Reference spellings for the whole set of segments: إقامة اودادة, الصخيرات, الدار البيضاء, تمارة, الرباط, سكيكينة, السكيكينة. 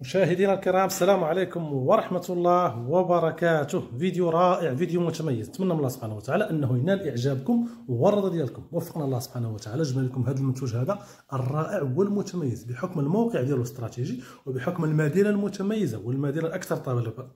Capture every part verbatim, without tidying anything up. مشاهدينا الكرام، السلام عليكم ورحمة الله وبركاته. فيديو رائع، فيديو متميز، نتمنى من الله سبحانه وتعالى انه ينال اعجابكم والرضا ديالكم. وفقنا الله سبحانه وتعالى جبنا لكم هذا المنتوج هذا الرائع والمتميز بحكم الموقع ديالو الاستراتيجي وبحكم المدينة المتميزة والمدينة الاكثر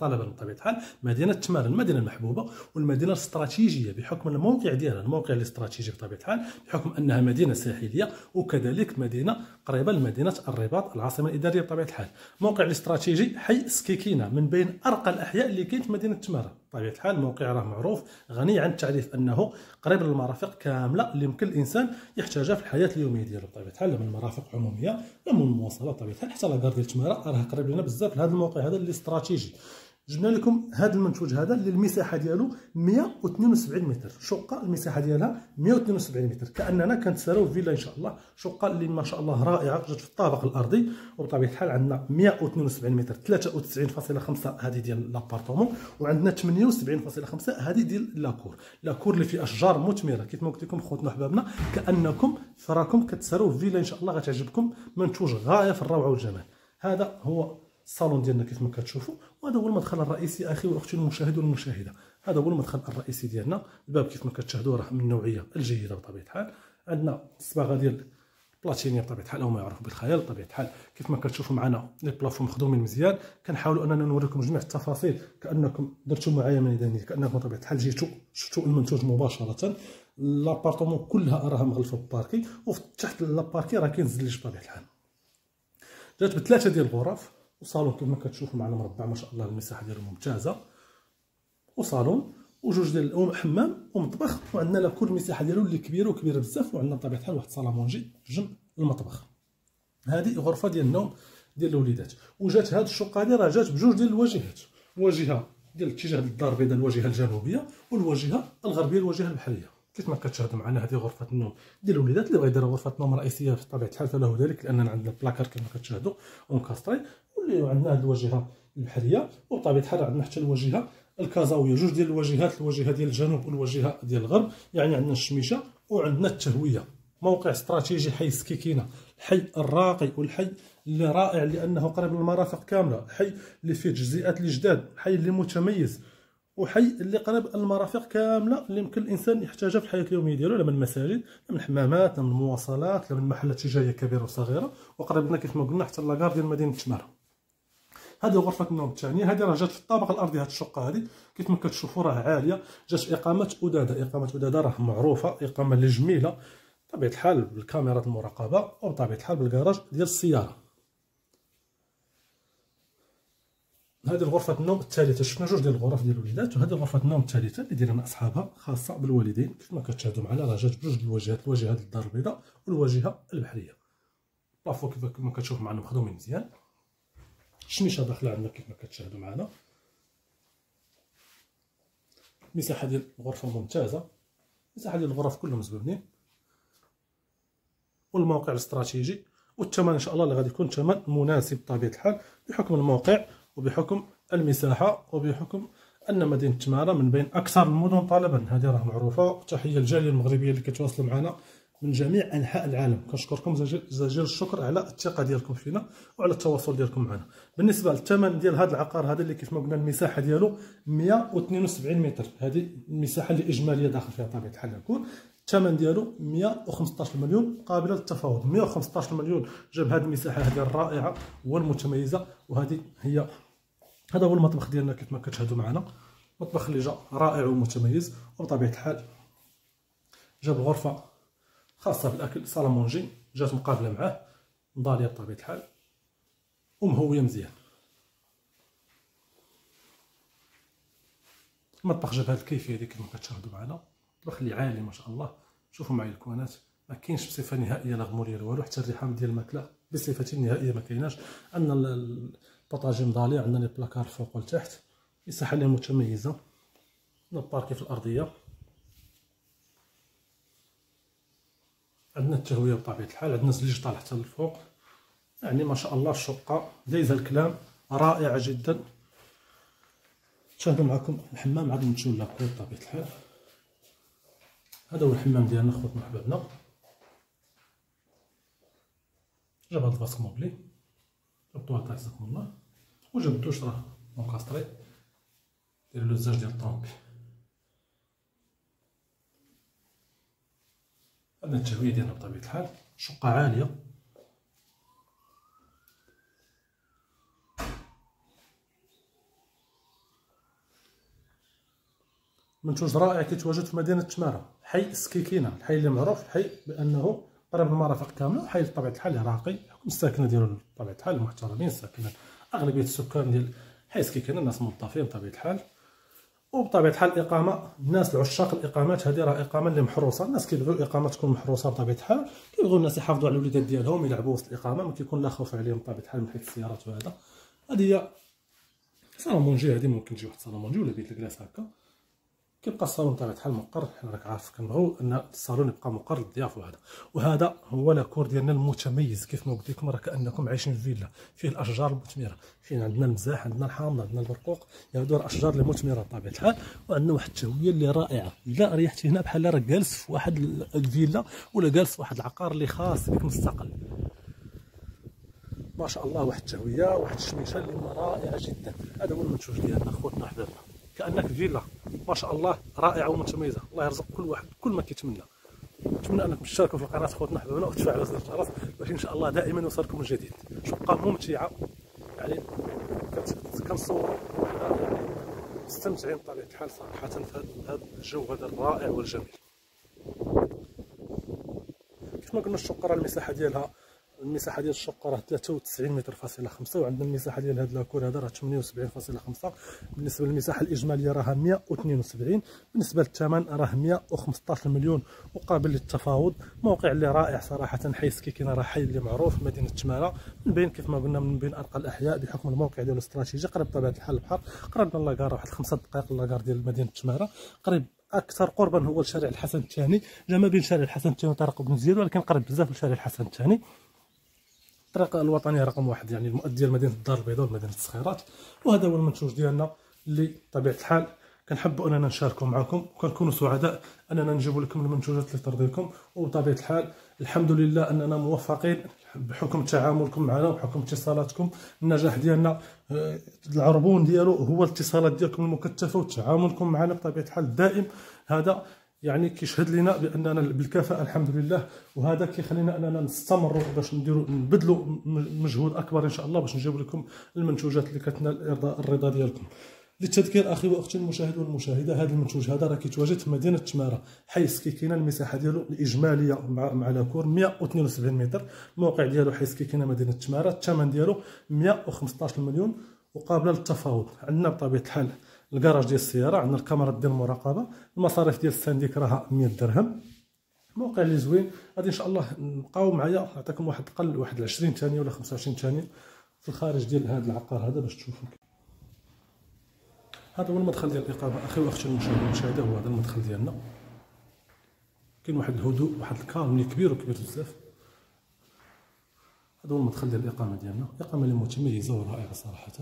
طلبا بطبيعة الحال، مدينة تمارة، المدينة المحبوبة والمدينة الاستراتيجية بحكم الموقع ديالها، الموقع الاستراتيجي بطبيعة الحال بحكم انها مدينة ساحلية وكذلك مدينة قريبة لمدينة الرباط العاصمة الإدارية بطبيعة الحال. الموقع الاستراتيجي حي سكيكينة من بين أرقى الأحياء اللي كاين في مدينة تمارة بطبيعة الحال. الموقع راه معروف غني عن التعريف أنه قريب للمرافق كاملة اللي يمكن الإنسان يحتاجها في الحياة اليومية ديالو بطبيعة الحال، لا من المرافق العمومية لا من المواصلات بطبيعة الحال، حتى لا كار ديال تمارة راه قريب لنا بزاف لهذا الموقع هذا اللي استراتيجي. جبنا لكم هذا المنتوج هذا اللي المساحه ديالو مئة واثنين وسبعين متر، شقه المساحه ديالها مئة واثنين وسبعين متر، كاننا كنتساراو في فيلا ان شاء الله، شقه اللي ما شاء الله رائعه جات في الطابق الارضي وبطبيعه الحال عندنا مئة واثنين وسبعين متر، ثلاثة وتسعين فاصلة خمسة هذه ديال لابارتومون وعندنا ثمانية وسبعين فاصلة خمسة هذه ديال لاكور، لاكور اللي فيه اشجار مثمره كيف ما قلت لكم خوتنا وحبابنا، كانكم فراكم كتساراو في فيلا ان شاء الله غتعجبكم، منتوج غايه في الروعه والجمال. هذا هو الصالون ديالنا كيف ما كتشوفوا، وهذا هو المدخل الرئيسي اخي واختي المشاهد والمشاهده، هذا هو المدخل الرئيسي ديالنا، الباب كيف ما كتشاهدوا راه من النوعيه الجيده بطبيعه الحال، عندنا الصباغه ديال بلاتينيه بطبيعه الحال او ما يعرف بالخيال بطبيعه الحال، كيف ما كتشوفوا معنا لي بلافون مخدومين مزيان، كنحاولوا اننا نوريكم جميع التفاصيل كانكم درتوا معايا من يديني، كانكم بطبيعه الحال جيتوا شفتوا المنتوج مباشره. لابارتومون كلها راها مغلفه بالباركي وتحت لاباركي راه كاين الزليج بطبيعه الحال. جات بثلاثه ديال الغرف وصالون كما كتشوفوا معنا مربع ما شاء الله المساحه ديالو ممتازه، وصالون وجوج ديال حمام ومطبخ، وعندنا لاكور المساحه ديالو اللي كبيره وكبيره بزاف، وعندنا بطبيعه الحال واحد صاله مونجي جنب المطبخ. هذه غرفه ديال النوم ديال الوليدات. وجات هاد الشقه هذه راه جات بجوج ديال الواجهات، واجهه ديال اتجاه الدار البيضاء الواجهه الجنوبيه والواجهه الغربيه الواجهه البحريه. كيف ما كتشاهدوا معنا هذه غرفه النوم ديال الوليدات، اللي بغا يدير غرفه نوم رئيسيه بطبيعه الحال فله ذلك، لاننا عندنا بلاكار كما كتشاهدوا اونكاستري، واللي عندنا هذه الواجهه البحريه، وبطبيعه الحال عندنا حتى الواجهه الكازاويه، جوج ديال الواجهات، الواجهه ديال الجنوب والواجهه ديال الغرب، يعني عندنا الشميشه وعندنا التهويه. موقع استراتيجي حي سكيكينة، الحي الراقي والحي اللي رائع لانه قريب للمرافق كامله، حي اللي فيه تجزئات الجداد، حي اللي متميز وحي اللي قريب المرافق كامله اللي يمكن الانسان يحتاجها في الحياه اليوميه ديالو، لا من مساجد لا من حمامات لا من مواصلات لا من محلات تجاريه كبيره وصغيره، وقريب لنا كيف ما قلنا حتى لاكار ديال مدينه تمارة. هذه غرفه النوم الثانيه، هذه راه جات في الطابق الارضي، هذه الشقه هذه كيف ما كتشوفوا راه عاليه، جات اقامه وداده، اقامه وداده راه معروفه، اقامه اللي جميله بطبيعه الحال بالكاميرات المراقبه وبطبيعه الحال بالكراج ديال السياره. هذه غرفه النوم الثالثه، شفنا جوج ديال الغرف ديال الوليدات، وهذه غرفه النوم الثالثه اللي دايرين اصحابها خاصه بالوالدين، كيف ما كتشاهدوا معنا راه جات بجوج الواجهات، الواجهه ديال الدار البيضاء والواجهه البحريه. بلافو كيف ما كتشوف معنا مخدومين مزيان، الشميشه داخله عندنا كيف ما كتشاهدوا معنا، المساحه ديال الغرفه ممتازه، المساحه ديال الغرف كلهم مزبونين، والموقع الاستراتيجي، والثمن ان شاء الله اللي غادي يكون ثمن مناسب بطبيعه الحال بحكم الموقع وبحكم المساحه وبحكم ان مدينه تمارة من بين اكثر المدن طلبا، هذه راه معروفه. وتحيه الجاليه المغربيه اللي كتواصل معنا من جميع انحاء العالم، كنشكركم جزيل الشكر على الثقه ديالكم فينا وعلى التواصل ديالكم معنا. بالنسبه للثمن ديال هذا العقار هذا اللي كيف ما قلنا المساحه ديالو مئة واثنين وسبعين متر، هذه المساحه اللي اجماليه داخل فيها طبيعه الحال، يكون الثمن ديالو مئة وخمسطاش مليون قابله للتفاوض، مئة وخمسطاش مليون جاب هذه المساحه هذه الرائعه والمتميزه. وهذه هي هذا هو المطبخ ديالنا كيف ما كتشاهدوا معنا، مطبخ اللي جا رائع ومتميز، وبطبيعه الحال جاب غرفه خاصه بالاكل، صاله مونجي جات مقابله معاه، نضاليه بطبيعه الحال ومهويه مزيان. المطبخ جاب هذه الكيفيه هذه كيف ما كتشاهدوا معنا، المطبخ اللي عالي ما شاء الله، شوفوا معايا الكوانات ما كاينش بصفه نهائيه لا غمولير والو، حتى الريحام ديال الماكله بصفه نهائيه ما كايناش، عندنا البوطاجي مضالي، عندنا لي بلاكار الفوق والتحت، مساحه اللي متميزه، عندنا الباركي في الارضيه، عندنا التهويه بطبيعه الحال، عندنا الزليج طالع حتى للفوق، يعني ما شاء الله الشقه دايزه الكلام، رائعه جدا. نشاهدوا معكم الحمام، عاد نمشيو لاكور بطبيعه الحال، هذا هو الحمام ديالنا خوتنا وحبابنا، جاب هاد الفاسك موبلي، جبتوها طايح جزاكم الله، وجبتوش راه مقاصطري. ديرو لو زاج ديال الطوموبيل. هاد التهويه ديالنا بطبيعة الحال شقة عالية. منتوج رائع كيتواجد في مدينة تمارة، حي السكيكينة، الحي اللي معروف الحي بأنه قريب المرافق كاملة، حي بطبيعة الحال راقي، الساكنة ديالو بطبيعة الحال محترمين، الساكنة أغلبية السكان ديال حي السكيكينة ناس موظفين بطبيعة الحال، وبطبيعة الحال الإقامة الناس العشاق الإقامات هذه راه إقامة اللي محروسة، الناس كيبغيو الإقامة تكون محروسة بطبيعة الحال، كيبغيو الناس يحافظوا على الوليدات ديالهم يلعبوا وسط الإقامة، ما كيكون لا خوف عليهم بطبيعة الحال من حيث السيارات وهذا، هذه هي صالون مونجي، هذه ممكن تجي واحد صالون مونجي ولا بيت الكلاس هكا. كيبقى الصالون بطبيعة الحال مقر، حنا راك عارف كنبغيو ان الصالون يبقى مقر للضياف وهذا، وهذا هو لاكور ديالنا المتميز كيف ما قلت لكم راه كانكم عايشين في فيلا، فيه الاشجار المثمره، فيه عندنا المزاح، عندنا الحامض، عندنا البرقوق، هادو الاشجار اللي مثمره بطبيعة الحال، وعندنا واحد التهويه اللي رائعه، لا ريحتي هنا بحال راك جالس في واحد الفيلا ولا جالس في واحد العقار اللي خاص بك مستقل. ما شاء الله واحد التهويه، واحد الشميشه اللي رائعه جدا، هذا هو المنتوج ديالنا اخوتنا احبابنا. كأنك فيلا ما شاء الله رائعه ومتميزه، الله يرزق كل واحد كل ما كيتمنى. نتمنى انكم تشاركوا في القناه خوتنا حبايبنا وتفعلوا زر الجرس باش ان شاء الله دائما يوصلكم الجديد. شقه ممتعه يعني كنصوروا يعني مستمتعين بطبيعه الحال صراحه في هذا الجو هذا الرائع والجميل. كما قلنا الشقه راه المساحه ديالها المساحه ديال الشقه راه ثلاثة وتسعين متر فاصله خمسة، وعندنا المساحه ديال هاد لاكور هذا راه ثمانية وسبعين فاصله خمسة، بالنسبه للمساحه الاجماليه راها مئة واثنين وسبعين، بالنسبه للثمن راه مئة وخمسطاش مليون وقابل للتفاوض. موقع اللي رائع صراحه، حي سكيكينة راه حي اللي معروف مدينه تمارة، من بين كيف ما قلنا من بين ارقى الاحياء بحكم الموقع ديالو الاستراتيجي، قريب بطبيعه الحال البحر، قريب من لاكار واحد خمسة دقائق لاكار ديال مدينه تمارة، قريب اكثر قربا هو شارع الحسن الثاني، لا ما بين شارع الحسن الثاني وطريق بن زياد، ولكن قريب بزاف لشارع الحسن الثاني، الطريق الوطني رقم واحد يعني المؤدية لمدينة الدار البيضاء ومدينة الصخيرات. وهذا هو المنتوج ديالنا اللي بطبيعة الحال كنحبوا اننا نشاركوا معكم، وكنكونوا سعداء اننا نجيبوا لكم المنتوجات اللي ترضيكم، وبطبيعة الحال الحمد لله اننا موفقين بحكم تعاملكم معنا وبحكم اتصالاتكم. النجاح ديالنا العربون ديالو هو الاتصالات ديالكم المكثفة وتعاملكم معنا بطبيعة الحال الدائم، هذا يعني كيشهد لنا باننا بالكفاءه الحمد لله، وهذا كيخلينا اننا نستمروا باش نديروا نبذلوا مجهود اكبر ان شاء الله باش نجيب لكم المنتوجات اللي كتنال الرضا ديالكم. للتذكير اخي واختي المشاهد والمشاهده، هذا المنتوج هذا راه كيتواجد في مدينه تمارة، حي سكيكينة، المساحه ديالو الاجماليه مع مع لاكور مئة واثنين وسبعين متر، الموقع ديالو حي سكيكينة مدينه تمارة، الثمن ديالو مئة وخمسطاش مليون وقابله للتفاوض. عندنا بطبيعه الحال الكراج ديال السياره، عندنا الكاميرات ديال المراقبه، المصاريف ديال السنديك راها مئة درهم، موقع اللي زوين. غادي ان شاء الله نبقاو معايا نعطيكم واحد قل واحد عشرين ثانيه ولا خمسة وعشرين ثانيه في الخارج ديال هذا العقار هذا باش تشوفوا. هذا هو المدخل ديال الاقامه اخي واختي المشاهده، هو هذا المدخل ديالنا، كاين واحد الهدوء واحد الكالم اللي كبير وكبير بزاف. هذا هو المدخل ديال الاقامه ديالنا، اقامه اللي متميزه ورائعه صراحه.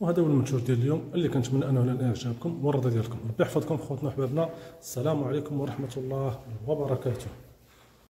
وهذا هو المنشور ديال اليوم اللي كنتمنى انه ينال اعجابكم والرضا ديالكم. ربي يحفظكم خوتنا احبابنا، السلام عليكم ورحمه الله وبركاته.